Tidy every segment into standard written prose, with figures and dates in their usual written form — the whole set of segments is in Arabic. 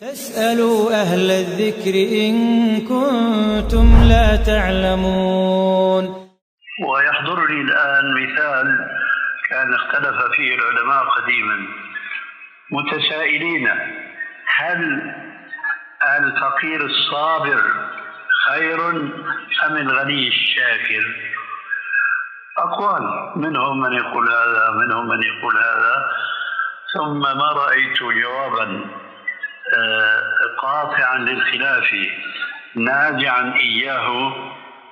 فاسألوا أهل الذكر إن كنتم لا تعلمون. ويحضرني الآن مثال كان اختلف فيه العلماء قديما متسائلين: هل الفقير الصابر خير أم الغني الشاكر؟ أقوال، منهم من يقول هذا، منهم من يقول هذا، ثم ما رأيت جوابا قاطعا للخلاف ناجعا إياه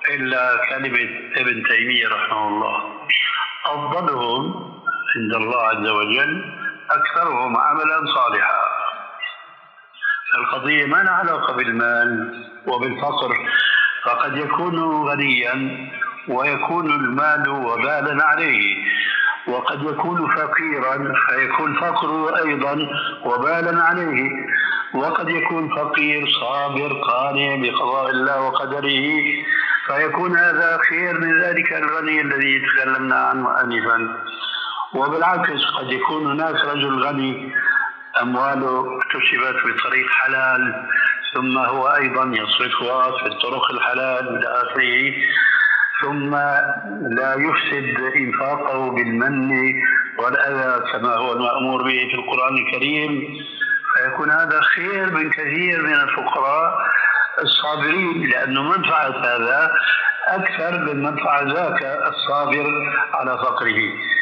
إلا كلمة ابن تيمية رحمه الله: أفضلهم عند الله عز وجل أكثرهم عملا صالحا. القضية ما لها علاقة بالمال وبالفقر، فقد يكون غنيا ويكون المال وبالا عليه، وقد يكون فقيرا فيكون فقره أيضا وبالا عليه، وقد يكون فقير صابر قانع بقضاء الله وقدره فيكون هذا خير من ذلك الغني الذي تكلمنا عنه آنفا. وبالعكس، قد يكون هناك رجل غني أمواله اكتسبت بطريق حلال ثم هو أيضا يصرفها في الطرق الحلال إلى آخره، ثم لا يفسد إنفاقه بالمن والأذى كما هو المأمور به في القرآن الكريم، فيكون هذا خير من كثير من الفقراء الصابرين، لأنه منفعة هذا أكثر من منفعة ذاك الصابر على فقره.